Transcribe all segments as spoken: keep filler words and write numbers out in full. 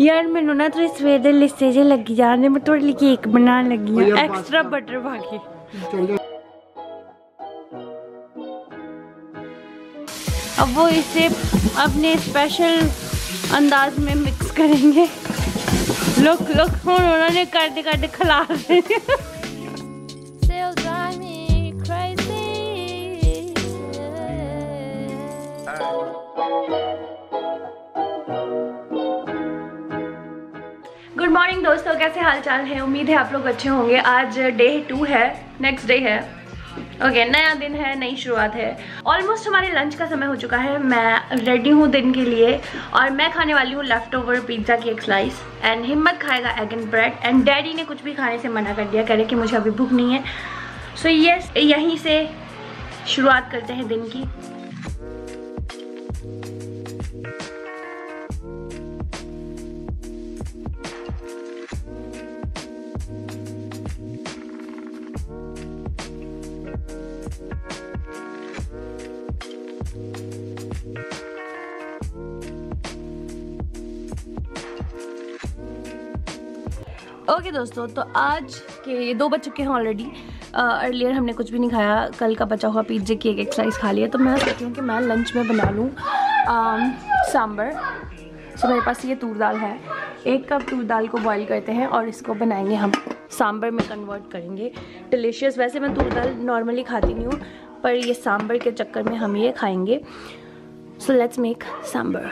यार मेनू ना तेरे सवेर दे लिस्से जे लगी जाने, मैं थोड़े लिए केक बनाने लगी हूँ एक्स्ट्रा बटर बाकी। अब वो इसे अपने स्पेशल अंदाज में मिक्स करेंगे। लुक लुक हम उन्होंने कर दे कर दे खिला दे। गुड मॉर्निंग दोस्तों, कैसे हाल चाल है? उम्मीद है आप लोग अच्छे होंगे। आज डे टू है, नेक्स्ट डे है। ओके okay, नया दिन है, नई शुरुआत है। ऑलमोस्ट हमारे लंच का समय हो चुका है। मैं रेडी हूँ दिन के लिए और मैं खाने वाली हूँ लेफ्ट ओवर पिज्ज़ा की एक स्लाइस एंड हिम्मत खाएगा egg and bread and daddy ने कुछ भी खाने से मना कर दिया, कह रहे कि मुझे अभी भूख नहीं है। सो so, यस yes, यहीं से शुरुआत करते हैं दिन की। ओके okay, दोस्तों, तो आज के दो बज चुके हैं ऑलरेडी। अर्लियर हमने कुछ भी नहीं खाया, कल का बचा हुआ पिज्जे की एक एक स्लाइस खा लिया। तो मैं सोचती हूँ कि मैं लंच में बना लूँ सांभर। सो मेरे पास ये तूर दाल है, एक कप तूर दाल को बॉईल करते हैं और इसको बनाएंगे, हम सांभर में कन्वर्ट करेंगे। डिलीशियस। वैसे मैं तूर दाल नॉर्मली खाती नहीं हूँ, पर ये सांभर के चक्कर में हम ये खाएँगे। So let's make sambar.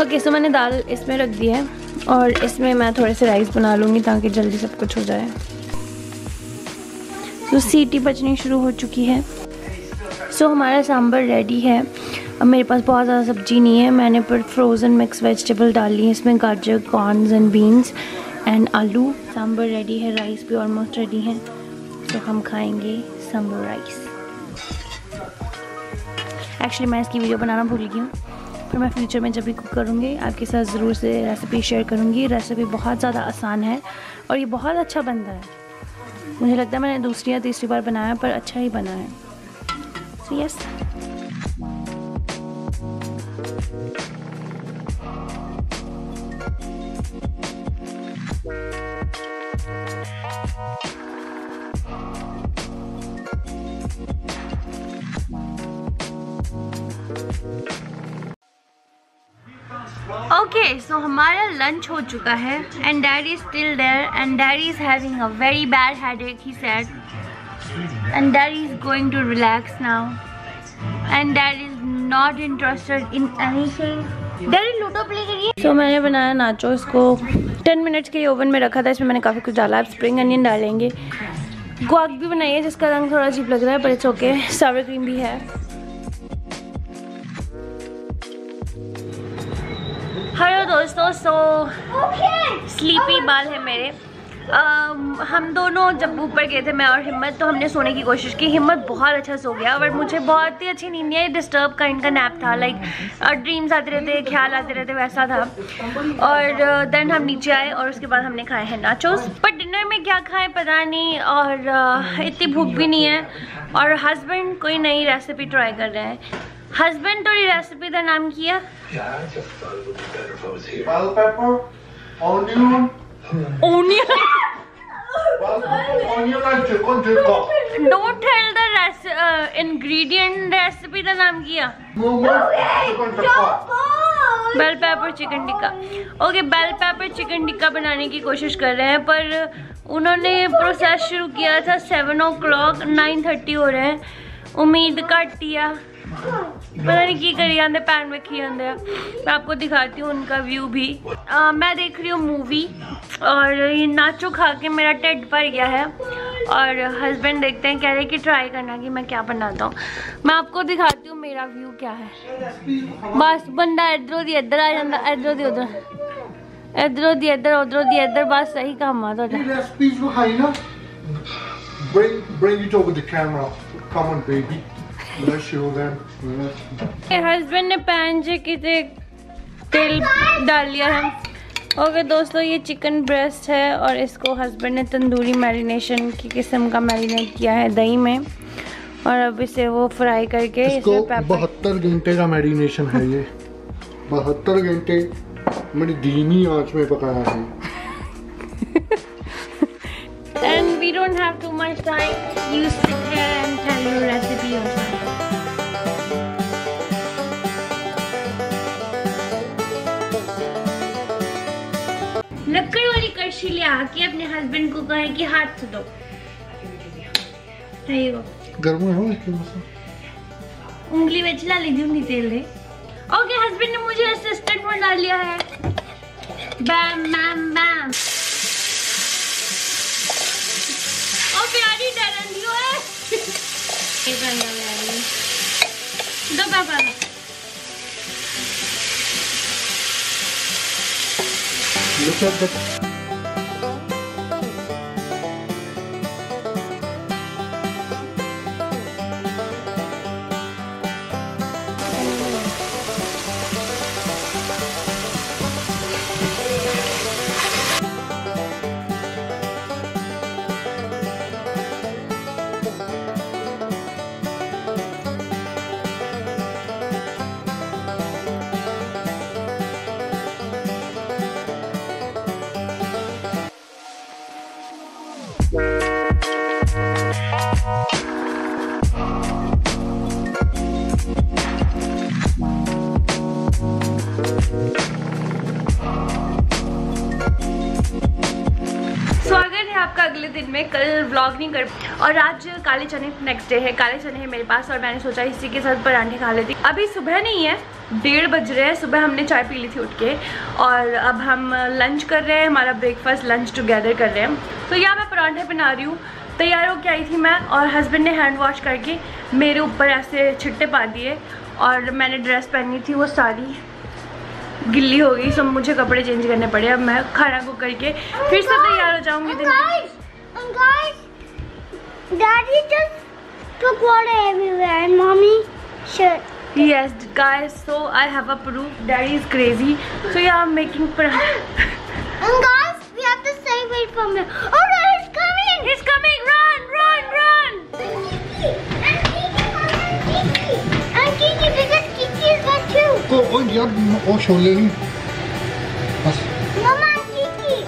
Okay okay, so so मैंने दाल इसमें रख दी है और इसमें मैं थोड़े से राइस बना लूँगी ताकि जल्दी सब कुछ हो जाए। तो so, सीटी बजनी शुरू हो चुकी है। सो so, हमारा सांभर रेडी है। अब मेरे पास बहुत ज़्यादा सब्जी नहीं है, मैंने पर फ्रोज़न मिक्स वेजिटेबल डाली है इसमें, गाजर, corners and beans and aloo. Sambar ready है, राइस भी ऑलमोस्ट रेडी है। तो so, हम खाएँगे सांभर राइस। एक्चुअली मैं इसकी वीडियो बनाना भूल गई हूँ, फिर मैं फ्यूचर में जब भी कुक करूँगी आपके साथ ज़रूर से रेसिपी शेयर करूँगी। रेसिपी बहुत ज़्यादा आसान है और ये बहुत अच्छा बनता है। मुझे लगता है मैंने दूसरी या तीसरी बार बनाया, पर अच्छा ही बना है। So yes, okay okay, so so हमारा लंच हो चुका है and daddy is still there and daddy is having a very bad headache he said and daddy is going to relax now and daddy is not interested in anything. Daddy ludo play करिए। So मैंने बनाया नाचो, इसको ten minutes के लिए oven में रखा था। इसमें मैंने काफ़ी कुछ डाला है। स्प्रिंग अनियन डालेंगे, गुआक भी बनाई है जिसका रंग थोड़ा अजीब लग रहा है पर इट्स ओके। सावर क्रीम भी है। हेलो दोस्तों, सो okay. स्लीपी बाल है मेरे। आ, हम दोनों जब ऊपर गए थे मैं और हिम्मत, तो हमने सोने की कोशिश की। हिम्मत बहुत अच्छा सो गया और मुझे बहुत ही अच्छी नींद नहीं आई। डिस्टर्ब का इनका नैप था, लाइक ड्रीम्स आते रहते, ख्याल आते रहते, वैसा था। और देन हम नीचे आए और उसके बाद हमने खाए हैं नाचोस, पर डिनर में क्या खाएं पता नहीं और इतनी भूख भी नहीं है। और हस्बैंड कोई नई रेसिपी ट्राई कर रहे हैं। हस्बैंड थोड़ी रेसिपी का नाम किया इंग्रेडिएंट, रेसिपी का नाम किया bell pepper chicken tikka. Okay, bell pepper chicken tikka बनाने की कोशिश कर रहे हैं, पर उन्होंने प्रोसेस शुरू किया था seven o'clock, nine thirty हो रहे हैं। उम्मीद घट दिया, पता नहीं की करी आते पैन में खी आते। मैं आपको दिखाती हूँ उनका व्यू भी। आ, मैं देख रही हूँ मूवी और ये नाचो खा के मेरा टेड भर गया है और हस्बैंड देखते हैं, कह रहे कि ट्राई करना कि मैं क्या बनाता हूँ। मैं आपको दिखाती हूँ मेरा व्यू क्या है। बस बंदा इधरों दी इधर आ जाता, इधरों दी उधर, इधरों दी इधर, उधरों दी इधर, बस सही काम आ। हस्बैंड ने पैन से कितने तेल डाल लिया है ओके दोस्तों, ये चिकन ब्रेस्ट है और इसको हस्बैंड ने तंदूरी मैरिनेशन की किस्म का मैरिनेट किया है दही में, और अब इसे वो फ्राई करके इसको बहत्तर घंटे का मैरिनेशन है। ये बहत्तर घंटे मैंने धीमी आंच में पकाया है। And we don't have too much time. You sit here and tell your recipe yourself. लकड़ वाली कड़छी ले आके अपने हस्बैंड को कहे कि हाथ धो दो। गर्म है इसके मसाला। उंगली में चला ली थी तेल रे। ओके, हस्बैंड ने मुझे असिस्टेंट में डाल लिया है। बैम बैम बैम। और प्यारी डरन दियो है। दो पापा। अगले दिन में कल व्लॉग नहीं कर, और आज काले चने नेक्स्ट डे है। काले चने है मेरे पास और मैंने सोचा इसी के साथ परांठे खा लेती। अभी सुबह नहीं है, डेढ़ बज रहे हैं। सुबह हमने चाय पी ली थी उठ के, और अब हम लंच कर रहे हैं। हमारा ब्रेकफास्ट लंच टुगेदर कर रहे हैं। तो यहाँ मैं परांठे बना रही हूँ। तैयार होके आई थी मैं, और हस्बैंड ने हैंड वॉश करके मेरे ऊपर ऐसे छिट्टे पा दिए, और मैंने ड्रेस पहनी थी वो सारी गिल्ली हो गई। सब मुझे कपड़े चेंज करने पड़े। अब मैं खाना कुक करके फिर से तैयार हो जाऊँगी। Daddy just took water everywhere and mommy shirt. Yes, guys. So I have a proof. Daddy is crazy. So yeah, I'm making paratha. And guys, we have to save it from here. Oh no, he's coming! He's coming! Run, run, run! And Kiki, and Kiki, and Kiki, and Kiki, because Kiki is with you. Oh, oh, yeah, oh, Shole. Mama, Kiki.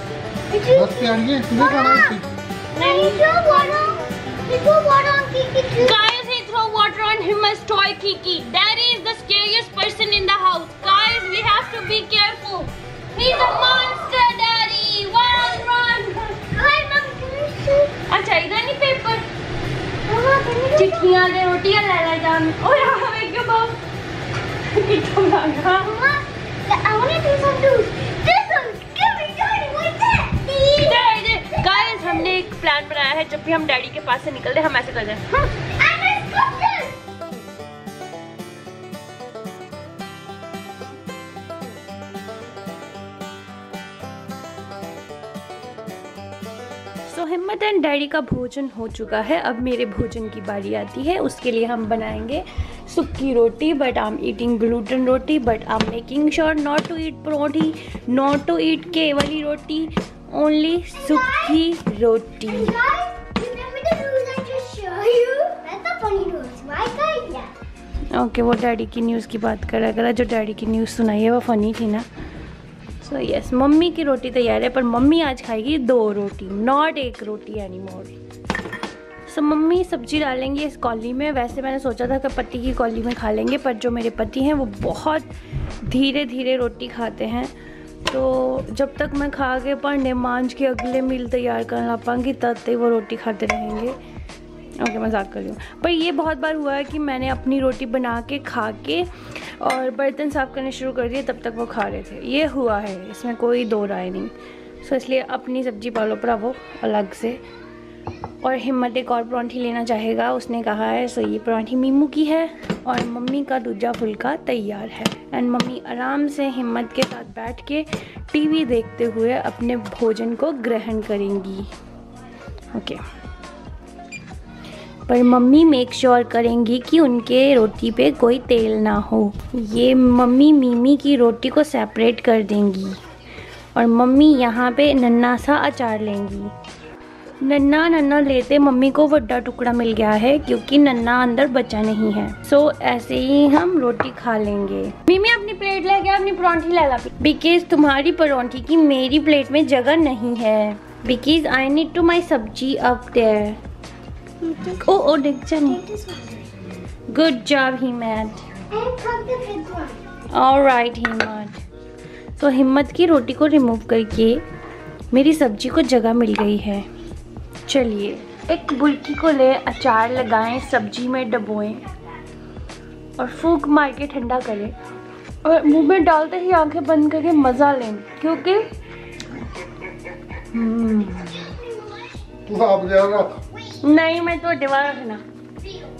Bas, yaar, ye tumhe khana hai. Nahi, jo water. He threw water on Kiki too. Guys, he threw water on Himmat's toy Kiki. Daddy is the scariest person in the house. Guys, we have to be careful. He's a monster, Daddy. Wild run. Hi, Mom. Can you see? अच्छा इधर नहीं paper. Mama, can you? चिट्ठियाँ ले रोटियाँ ले ले जाम. Oh yeah, wake up, Mom. कितना लगा. Mama, I want to do some do's. Do some scary, dirty, what's that? Guys, हमने एक प्लान बनाया है। जब भी हम डैडी के पास से निकलते हम ऐसे कर जाएं। सो हिम्मत एंड डैडी का भोजन हो चुका है। अब मेरे भोजन की बारी आती है। उसके लिए हम बनाएंगे सुक्की रोटी, but I am eating gluten roti, but I am making sure not to eat parothi, not to eat Kevali roti, only sukhi roti. And guys, remember the news I just showed you? That's a funny news. Why guys? Yeah. Okay, वो daddy की news की बात कर रहा था। जो daddy की news सुनाई है वो फनी थी ना। So yes, मम्मी की रोटी तैयार है, पर मम्मी आज खाएगी दो रोटी, not एक रोटी anymore. तो मम्मी सब्जी डालेंगी इस कॉली में। वैसे मैंने सोचा था कि पति की कॉली में खा लेंगे, पर जो मेरे पति हैं वो बहुत धीरे धीरे रोटी खाते हैं। तो जब तक मैं खा के भांडे मांझ के अगले मील तैयार करना पाऊँगी तब तक वो रोटी खाते रहेंगे। ओके, मजाक कर रही हूँ, पर ये बहुत बार हुआ है कि मैंने अपनी रोटी बना के खा के और बर्तन साफ़ करने शुरू कर दिए, तब तक वो खा रहे थे। ये हुआ है, इसमें कोई दो राय नहीं। सो इसलिए अपनी सब्जी पालो परावो अलग से। और हिम्मत एक और परांठी लेना चाहेगा, उसने कहा है। सो ये परांठी मीमू की है, और मम्मी का दूजा फुल्का तैयार है। एंड मम्मी आराम से हिम्मत के साथ बैठ के टीवी देखते हुए अपने भोजन को ग्रहण करेंगी। ओके, पर मम्मी मेक श्योर करेंगी कि उनके रोटी पे कोई तेल ना हो। ये मम्मी मीमी की रोटी को सेपरेट कर देंगी, और मम्मी यहाँ पे नन्ना सा अचार लेंगी। नन्ना नन्ना लेते मम्मी को बड़ा टुकड़ा मिल गया है क्योंकि नन्ना अंदर बचा नहीं है। सो ऐसे ही हम रोटी खा लेंगे। मम्मी अपनी प्लेट ले गया, अपनी परांठी ला ला, बिकॉज तुम्हारी परांठी की मेरी प्लेट में जगह नहीं है। Because I need to my sabzi up there. ओ ओ देख जाने। Good job Himmat. All right Himmat. तो हिम्मत की रोटी को रिमूव करके मेरी सब्जी को जगह मिल गई है। चलिए एक बुल्की को ले अचार लगाएं, सब्जी में डबोएं और फूंक मार के ठंडा करें और मुंह में डालते ही आंखें बंद करके मज़ा लें क्योंकि नहीं मैं तो दीवार खाना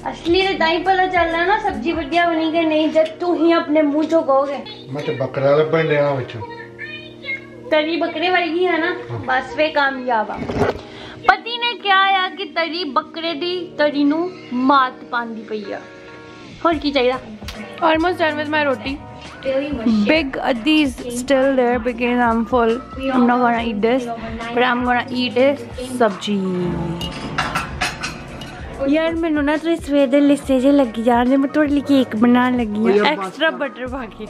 असली रदाई पला चल रहा है ना। सब्जी बढ़िया बनी के नहीं जब तू ही अपने मुंह चो गोगे। मैं तो बकरा लबन देना बच्चों। तरी बकरे वाली है ना, बस वे कामयाब। पति ने क्या आया कि तरी बकरे दी तरी नू मात पांदी पईया। और की चाहिए? Almost done with my roti. Big adis still there because I'm full. I'm not gonna eat this, but I'm gonna eat a सब्जी। यार मैनू ना थोड़ी सवेद लिस्से जे लगी जाने, मैं थोड़े लिए केक बनाने लगी हूँ। एक्स्ट्रा बटर बाकी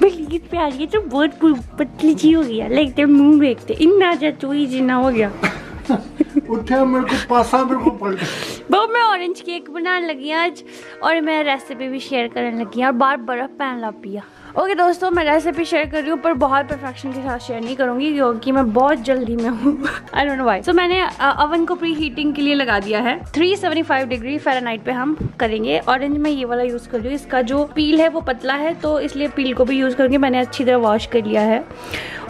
बिल्कुल प्यार ये तो बहुत पतली चीज हो गया, लगते मुंह देखते इन्ना जा चोई जिना हो गया। उठे मेरे को पासा मेरे को पड़ गया। बहुत मैं ऑरेंज केक बनाने लगी आज और मैं रेसिपी भी शेयर करने लगी और बार बर्फ पैन ला पिया। ओके दोस्तों मैं रेसिपी शेयर कर रही हूँ पर बहुत परफेक्शन के साथ शेयर नहीं करूँगी क्योंकि मैं बहुत जल्दी में हूँ। I don't know why. So मैंने अवन को प्री हीटिंग के लिए लगा दिया है। तीन सौ पचहत्तर डिग्री फ़ारेनहाइट पे हम करेंगे। ऑरेंज मैं ये वाला यूज़ कर रही हूँ, इसका जो पील है वो पतला है तो इसलिए पील को भी यूज़ करके मैंने अच्छी तरह वॉश कर लिया है।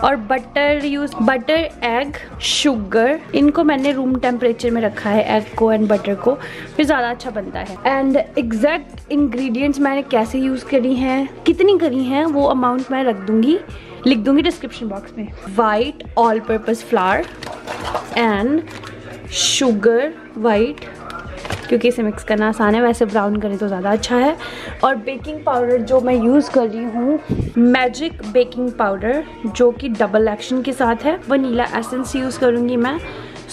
और butter use butter egg sugar इनको मैंने रूम टेम्परेचर में रखा है, एग को एंड बटर को, फिर ज़्यादा अच्छा बनता है। एंड एग्जैक्ट इंग्रेडिएंट्स मैंने कैसे यूज़ करी हैं, कितनी करी हैं वो अमाउंट मैं रख दूँगी, लिख दूँगी डिस्क्रिप्शन बॉक्स में। White all purpose flour and sugar white क्योंकि इसे मिक्स करना आसान है, वैसे ब्राउन करें तो ज़्यादा अच्छा है। और बेकिंग पाउडर जो मैं यूज़ कर रही हूँ मैजिक बेकिंग पाउडर जो कि डबल एक्शन के साथ है, वनीला एसेंस यूज़ करूँगी मैं।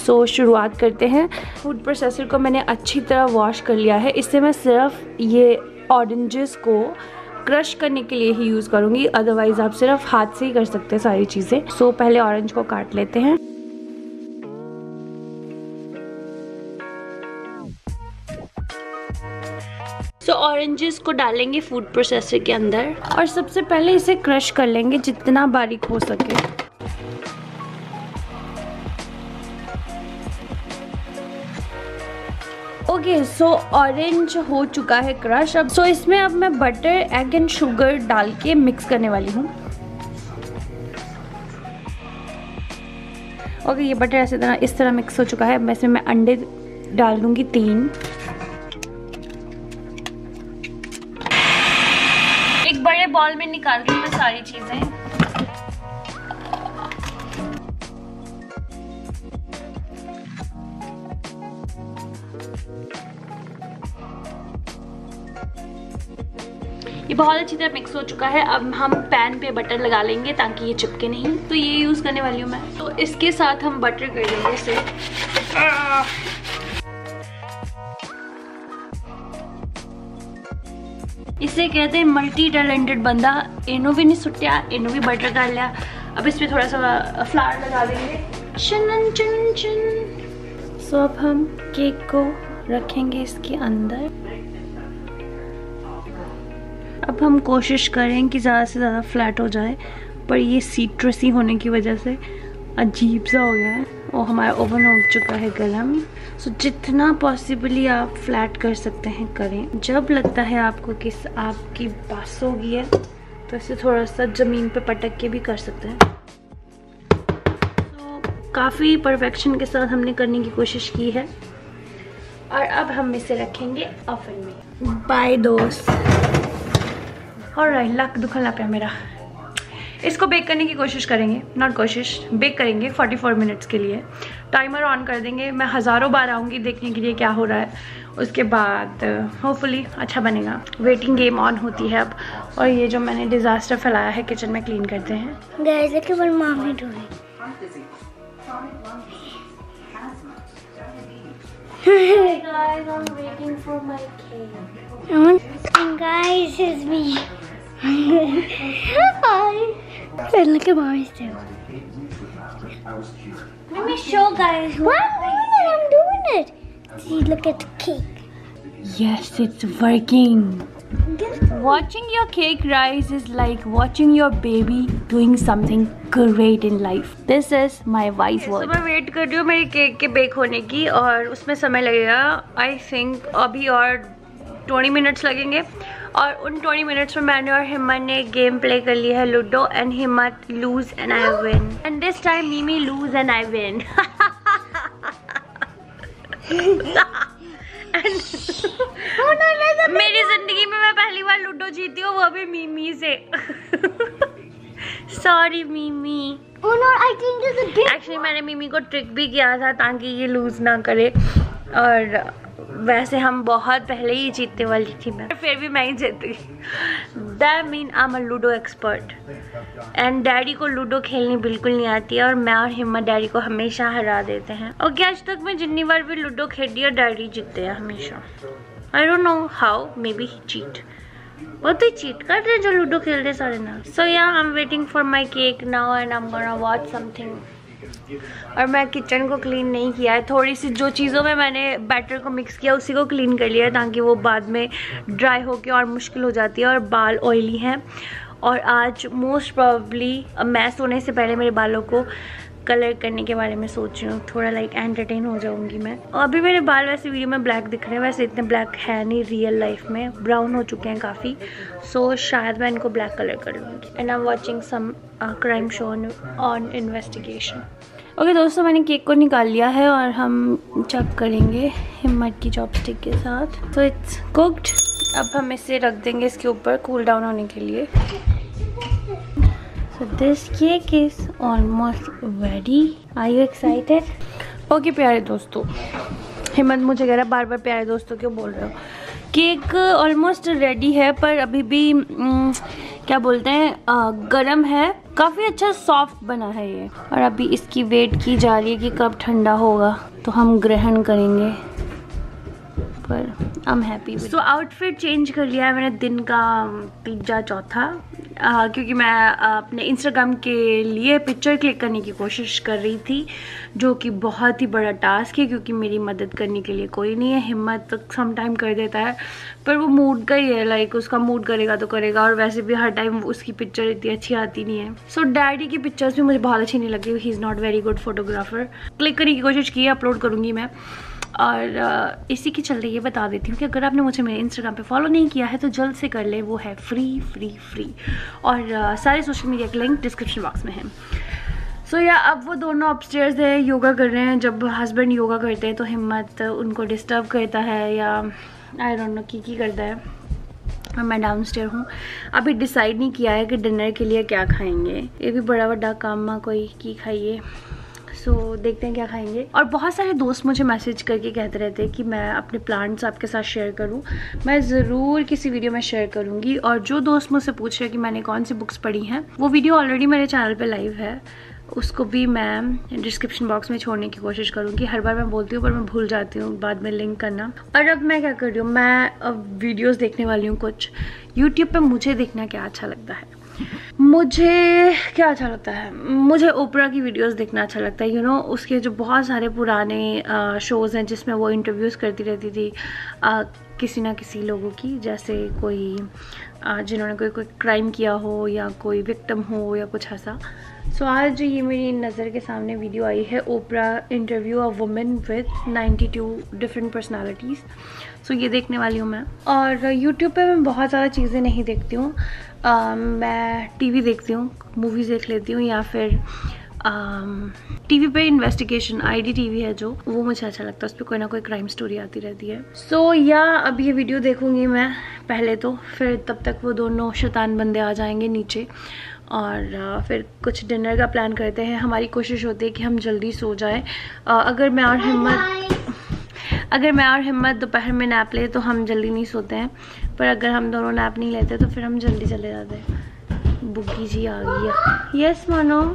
सो so, शुरुआत करते हैं। फूड प्रोसेसर को मैंने अच्छी तरह वॉश कर लिया है, इससे मैं सिर्फ ये ऑरेंजेस को क्रश करने के लिए ही यूज़ करूँगी, अदरवाइज़ आप सिर्फ हाथ से ही कर सकते हैं सारी चीज़ें। सो so, पहले ऑरेंज को काट लेते हैं। सो so, ऑरेंजेस को डालेंगे फूड प्रोसेसर के अंदर और सबसे पहले इसे क्रश कर लेंगे जितना बारीक हो सके। ओके सो ऑरेंज हो चुका है क्रश। अब सो so, इसमें अब मैं बटर एग एंड शुगर डाल के मिक्स करने वाली हूँ। ओके okay, ये बटर ऐसे तरह इस तरह मिक्स हो चुका है। अब इसमें मैं अंडे डाल दूँगी तीन। एक बड़े बॉल में निकाल के मैं सारी चीज़ें। ये बहुत अच्छी तरह मिक्स हो चुका है। अब हम पैन पे बटर लगा लेंगे ताकि ये चिपके नहीं, तो ये यूज़ करने वाली हूँ मैं। तो इसके साथ हम बटर कर लेंगे इसे। इसे कहते हैं मल्टी टैलेंटेड बंदा। इनू भी नहीं सुटिया, इनू भी बटर कर लिया। अब इसमें थोड़ा सा फ्लावर लगा देंगे। चन चन चन। सो अब हम केक को रखेंगे इसके अंदर। अब हम कोशिश करें कि ज़्यादा से ज़्यादा फ्लैट हो जाए पर ये सीट्रसी होने की वजह से अजीब सा हो गया है। वो हमारा ओवन हो चुका है गर्म। सो so, जितना पॉसिबली आप फ्लैट कर सकते हैं करें। जब लगता है आपको कि आपकी बास हो गई है तो इसे थोड़ा सा ज़मीन पे पटक के भी कर सकते हैं। तो so, काफ़ी परफेक्शन के साथ हमने करने की कोशिश की है। और अब हम इसे रखेंगे ओवन में। बाय दोस्त। ऑलराइट, लक दुखा लग रहा है मेरा। इसको बेक करने की कोशिश करेंगे, नॉट कोशिश बेक करेंगे चौवालीस मिनट्स के लिए। टाइमर ऑन कर देंगे, मैं हज़ारों बार आऊँगी देखने के लिए क्या हो रहा है। उसके बाद होपफुली अच्छा बनेगा। वेटिंग गेम ऑन होती है अब। और ये जो मैंने डिज़ास्टर फैलाया है किचन में, क्लीन करते हैं गाइस। केवल मामी डू Hey guys, I'm waiting for my cake. And guys, it's me. Hi. And look at my still. Let me show guys. Why I'm doing it? See, look at the cake. Yes, it's working. Watching your cake rise is like watching your baby doing something great in life. This is my wise word. मैं wait कर रही हूँ मेरी cake के bake होने की और उसमें समय लगेगा। आई थिंक अभी और बीस मिनट्स लगेंगे और उन बीस मिनट्स में मैंने और हिम्मत ने गेम प्ले कर लिया है ludo. And Himmat lose and I win, and this time Mimi lose and I win. मेरी जिंदगी में मैं पहली बार लूडो जीती हूँ, वो भी मीमी से। Sorry Mimi. oh no, I think it's a gift. Actually, मैंने मीमी को ट्रिक भी किया था ताकि ये लूज ना करे, और वैसे हम बहुत पहले ही जीतने वाली थी मैं, फिर भी मैं ही जीती। That mean I am a ludo expert. And daddy को लूडो खेलनी बिल्कुल नहीं आती है और मैं और हिम्मत डैडी को हमेशा हरा देते हैं। और आज तक मैं जितनी बार भी लूडो खेली और डैडी जीतते हैं हमेशा। I don't know how, may be he cheat. वो तो चीट करते हैं जो लूडो खेलते सारे ना। So yeah I am waiting for my cake now and I am gonna watch something. और मैं किचन को क्लीन नहीं किया है, थोड़ी सी जो चीज़ों में मैंने बैटर को मिक्स किया उसी को क्लीन कर लिया है ताकि वो बाद में ड्राई होके और मुश्किल हो जाती है। और बाल ऑयली हैं और आज मोस्ट प्रोबेबली मैं सोने से पहले मेरे बालों को कलर करने के बारे में सोच रही हूँ, थोड़ा लाइक एंटरटेन हो जाऊँगी मैं। और अभी मेरे बाल वैसे वीडियो में ब्लैक दिख रहे हैं, वैसे इतने ब्लैक है नहीं, रियल लाइफ में ब्राउन हो चुके हैं काफ़ी। सो so, शायद मैं इनको ब्लैक कलर कर लूँगी। And I am watching some crime show on investigation. Okay दोस्तों, मैंने केक को निकाल लिया है और हम चेक करेंगे हिम्मत की चॉपस्टिक के साथ। So it's cooked. अब हम इसे रख देंगे इसके ऊपर कूल डाउन होने के लिए। So this cake is almost ready. Are you excited? Okay प्यारे दोस्तों, हिम्मत मुझे कह रहा बार बार प्यारे दोस्तों क्यों बोल रहे हो। केक ऑलमोस्ट रेडी है पर अभी भी न, क्या बोलते हैं, गरम है। काफ़ी अच्छा सॉफ्ट बना है ये और अभी इसकी वेट की जा रही है कि कब ठंडा होगा तो हम ग्रहण करेंगे। पर I am happy. So outfit change कर लिया है मैंने दिन का तीजा चौथा, Uh, क्योंकि मैं uh, अपने इंस्टाग्राम के लिए पिक्चर क्लिक करने की कोशिश कर रही थी, जो कि बहुत ही बड़ा टास्क है क्योंकि मेरी मदद करने के लिए कोई नहीं है। हिम्मत तो सम टाइम कर देता है पर वो मूड का ही है, लाइक उसका मूड करेगा तो करेगा। और वैसे भी हर टाइम उसकी पिक्चर इतनी अच्छी आती नहीं है। सो so, डैडी की पिक्चर्स भी मुझे बहुत अच्छी नहीं लगी। He is not very good photographer. Click करने की कोशिश की है, अपलोड करूँगी मैं। और इसी के चलते ये बता देती हूँ कि अगर आपने मुझे मेरे इंस्टाग्राम पे फॉलो नहीं किया है तो जल्द से कर ले, वो है फ्री फ्री फ्री। और सारे सोशल मीडिया के लिंक डिस्क्रिप्शन बॉक्स में है। सो या अब वो दोनों अपस्टेयर्स है, योगा कर रहे हैं। जब हस्बैंड योगा करते हैं तो हिम्मत उनको डिस्टर्ब करता है या आई डोंट नो की की करता है। और मैं डाउनस्टेयर हूँ। अभी डिसाइड नहीं किया है कि डिनर के लिए क्या खाएँगे। ये भी बड़ा बड़ा काम माँ कोई की खाइए। सो so, देखते हैं क्या खाएंगे। और बहुत सारे दोस्त मुझे मैसेज करके कहते रहते हैं कि मैं अपने प्लान्स आपके साथ शेयर करूं। मैं ज़रूर किसी वीडियो में शेयर करूंगी। और जो दोस्त मुझसे पूछ रहे हैं कि मैंने कौन सी बुक्स पढ़ी हैं, वो वीडियो ऑलरेडी मेरे चैनल पे लाइव है, उसको भी मैं डिस्क्रिप्शन बॉक्स में छोड़ने की कोशिश करूँगी। हर बार मैं बोलती हूँ पर मैं भूल जाती हूँ बाद में लिंक करना। और अब मैं क्या कर रही हूँ, मैं अब वीडियोज़ देखने वाली हूँ कुछ यूट्यूब पर। मुझे देखना क्या अच्छा लगता है, मुझे क्या अच्छा लगता है, मुझे ओपरा की वीडियोस देखना अच्छा लगता है। यू you नो know, उसके जो बहुत सारे पुराने शोज़ हैं जिसमें वो इंटरव्यूज़ करती रहती थी आ, किसी ना किसी लोगों की, जैसे कोई आ, जिन्होंने कोई कोई क्राइम किया हो या कोई विक्टिम हो या कुछ ऐसा। सो so, आज ये मेरी नज़र के सामने वीडियो आई है, Oprah interview a women with ninety two different personalities. So ये देखने वाली हूँ मैं। और यूट्यूब पे मैं बहुत ज़्यादा चीज़ें नहीं देखती हूँ। uh, मैं टीवी देखती हूँ, मूवीज़ देख लेती हूँ या फिर टीवी um, पे इन्वेस्टिगेशन आईडी टीवी है जो, वो मुझे अच्छा लगता है। उस पर कोई ना कोई क्राइम स्टोरी आती रहती है। सो so, या yeah, अब ये वीडियो देखूंगी मैं पहले तो, फिर तब तक वो दोनों शैतान बंदे आ जाएंगे नीचे और फिर कुछ डिनर का प्लान करते हैं। हमारी कोशिश होती है कि हम जल्दी सो जाएं। अगर मैं और हिम्मत अगर मैं और हिम्मत दोपहर में नैप ले तो हम जल्दी नहीं सोते हैं, पर अगर हम दोनों नैप नहीं लेते तो फिर हम जल्दी चले जाते हैं। बुग्गी जी आ गई है। यस मानो,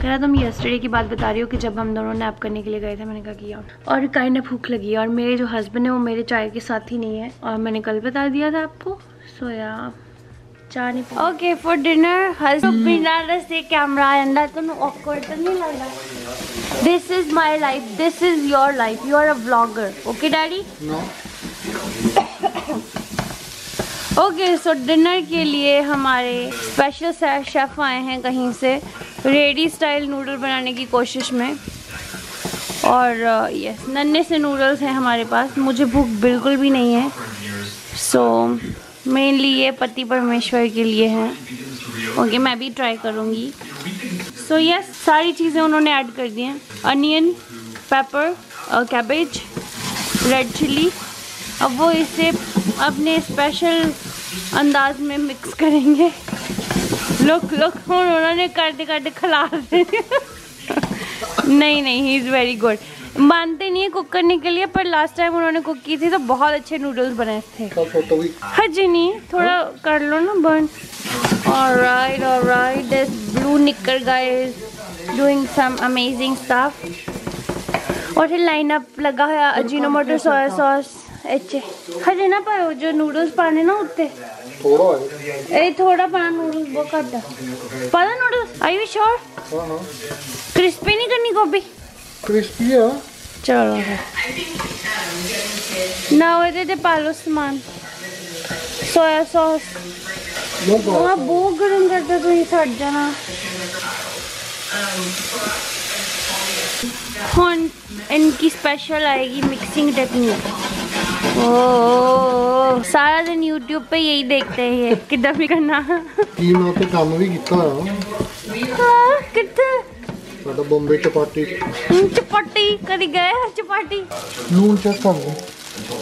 कह तुम यस्टरडे की बात बता रही हो कि जब हम दोनों नैप करने के लिए गए थे। मैंने कहा कि यार, और काइंड ऑफ भूख लगी है और मेरे जो हस्बैंड है वो मेरे चाय के साथ ही नहीं है और मैंने कल बता दिया था आपको। सो यार चाय नहीं। ओके फॉर डिनर हस्बैंड बिना रस्ते कैमरा अंडा तुम ऑकवर्ड तो नहीं लग रहा? This is my life, this is your life, you are a vlogger. Okay daddy. Okay so dinner के लिए हमारे स्पेशल शेफ आए हैं कहीं से, रेडी स्टाइल नूडल बनाने की कोशिश में। और यस नन्हे से नूडल्स हैं हमारे पास। मुझे भूख बिल्कुल भी नहीं है। सो मेनली ये पति परमेश्वर के लिए हैं। ओके okay, मैं भी ट्राई करूँगी। सो यस सारी चीज़ें उन्होंने ऐड कर दी हैं। Onion, pepper, cabbage, red chilli. अब वो इसे अपने स्पेशल अंदाज में मिक्स करेंगे। लुक लुक उन्होंने करते करते खिला दे। नहीं नहीं ही इज़ वेरी गुड। मानते नहीं है कुक करने के लिए, पर लास्ट टाइम उन्होंने कुक की थी तो बहुत अच्छे नूडल्स बनाए थे। हाँ जी नहीं थोड़ा कर लो ना burn. Alright alright this blue knicker guys doing some amazing stuff. और लाइन अप लगा है अजीनोमोटो सोया सॉस। अच्छे हजे ना पाओ जो नूडल्स पाने ना उत्ते थोड़ा ए थोड़ा पाना नूडल्स वो कट पाना नूडल्स। Are you sure? हां हां क्रिस्पी नहीं करनी गोभी क्रिस्पी है। चलो ना वो दे दे पालो सामान सोया सॉस। हां बहुत गरम करता तो ये सड़ जाना। हॉन इनकी स्पेशल आएगी मिक्सिंग टेक्निक। ओ, सारा दिन YouTube पे यही देखते हैं ये कितना भी करना। तीन माह तो काम भी कितना है कितना साडा बॉम्बे चपाटी चपाटी कभी गए चपाटी नून चेक कर लो।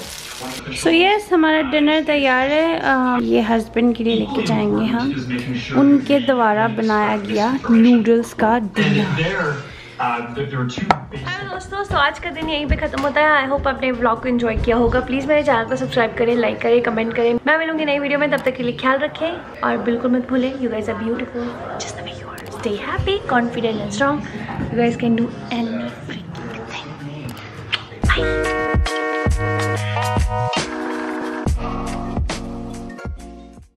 सो यस हमारा डिनर तैयार है। आ, ये हस्बैंड के लिए लेके जाएंगे हम। उनके द्वारा बनाया गया नूडल्स का डिनर। हेलो दोस्तों, सो आज का दिन यहीं पे खत्म होता है। आई होप आपने व्लॉग को एंजॉय किया होगा। प्लीज़ मेरे चैनल को सब्सक्राइब करें, लाइक करें, कमेंट करें। मैं मिलूंगी नई वीडियो में, तब तक के लिए ख्याल रखें और बिल्कुल मत भूलें you guys are beautiful just the way you Stay happy, confident and strong. You guys can do any freaking thing. Bye.